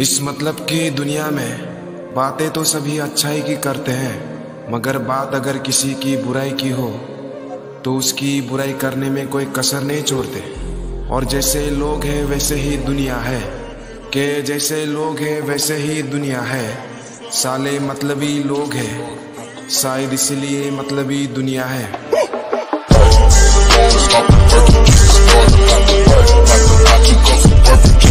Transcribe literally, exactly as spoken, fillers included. इस मतलब कि दुनिया में बातें तो सभी अच्छाई की करते हैं, मगर बात अगर किसी की बुराई की हो तो उसकी बुराई करने में कोई कसर नहीं छोड़ते। और जैसे लोग हैं वैसे ही दुनिया है के जैसे लोग हैं वैसे ही दुनिया है। साले मतलबी लोग हैं, शायद इसलिए मतलबी दुनिया है।